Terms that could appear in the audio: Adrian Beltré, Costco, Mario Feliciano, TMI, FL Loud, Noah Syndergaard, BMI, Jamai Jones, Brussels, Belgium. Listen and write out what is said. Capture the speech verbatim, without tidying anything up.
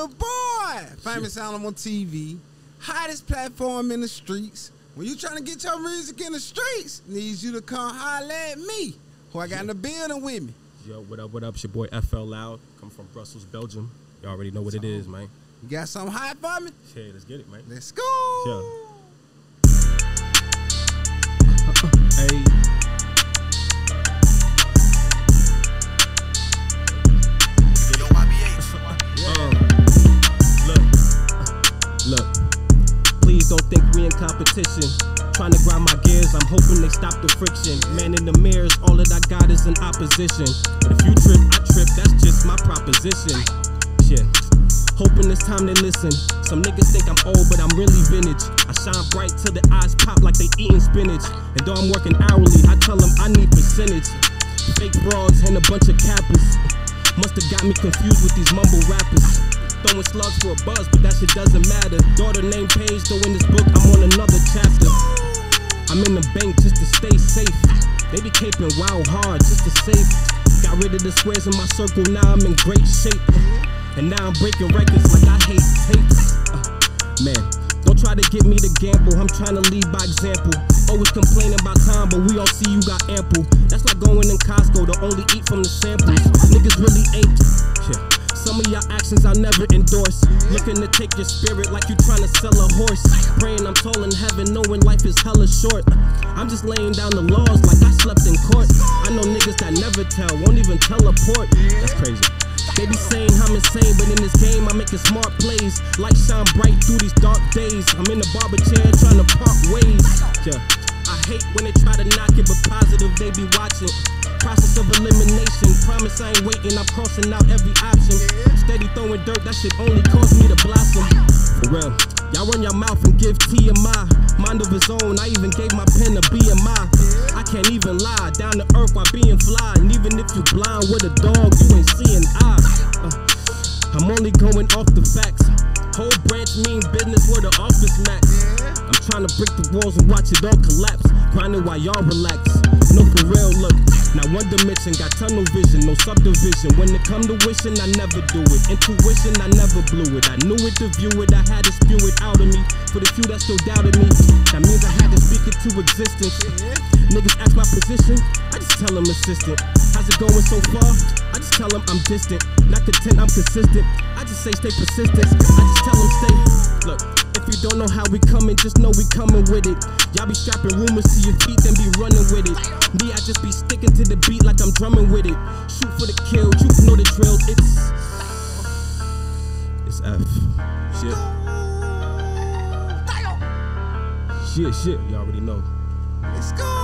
The boy, famous album on T V, hottest platform in the streets. When you trying to get your music in the streets, needs you to come holler at me, who I got yeah. in the building with me. Yo, what up, what up? It's your boy F L Loud, come from Brussels, Belgium. You already know what it is, man. You got something hot for me? Yeah, let's get it, man. Let's go. Yeah. Hey. Don't think we in competition. Trying to grind my gears, I'm hoping they stop the friction. Man in the mirrors, all that I got is an opposition. But if you trip, I trip, that's just my proposition. Shit, hoping this time they listen. Some niggas think I'm old, but I'm really vintage. I shine bright till the eyes pop like they eating spinach. And though I'm working hourly, I tell them I need percentage. Fake broads and a bunch of cappers musta got me confused with these mumble rappers. Throwing slugs for a buzz, but that shit doesn't matter. Daughter named Paige, though in this book I'm on another chapter. I'm in the bank just to stay safe. They be caping wild hard just to save. Got rid of the squares in my circle, now I'm in great shape. And now I'm breaking records like I hate tapes. uh, Man, don't try to get me to gamble, I'm trying to lead by example. Always complaining about time, but we all see you got ample. That's like going in Costco to only eat from the samples. Niggas really ain't shit. Some of y'all actions I'll never endorse. Looking to take your spirit like you trying to sell a horse. Praying I'm tall in heaven, knowing life is hella short. I'm just laying down the laws like I slept in court. I know niggas that never tell, won't even teleport. That's crazy. They be saying I'm insane, but in this game I'm making smart plays. Light shine bright through these dark days. I'm in the barber chair trying to part ways. Yeah. I hate when they try to knock it, but positive they be watching. Process of elimination, promise I ain't waiting, I'm crossing out every option. Steady throwing dirt, that shit only caused me to blossom. For real, y'all run your mouth and give T M I. Mind of his own, I even gave my pen a B M I. I can't even lie, down to earth while being fly. And even if you blind with a dog, you ain't seeing eye. uh, I'm only going off the facts. Whole branch mean business where the office max. I'm trying to break the walls and watch it all collapse. Grinding while y'all relax. No, for real, look. Now one dimension, got tunnel vision, no subdivision. When it come to wishing, I never do it. Intuition, I never blew it. I knew it to view it, I had to spew it out of me. For the few that still doubted me, that means I had to speak it to existence. Niggas ask my position, I just tell them assistant. How's it going so far? I just tell them I'm distant. Not content, I'm consistent. I just say stay persistent. I just tell them stay. Look, if you don't know how we coming, just know we coming with it. Y'all be strapping rumors to your feet, then be running with it. Me, I just be sticking to the beat like I'm drumming with it. Shoot for the kill, you know the drill. It's it's F. Shit. Shit, shit. You already know. Let's go.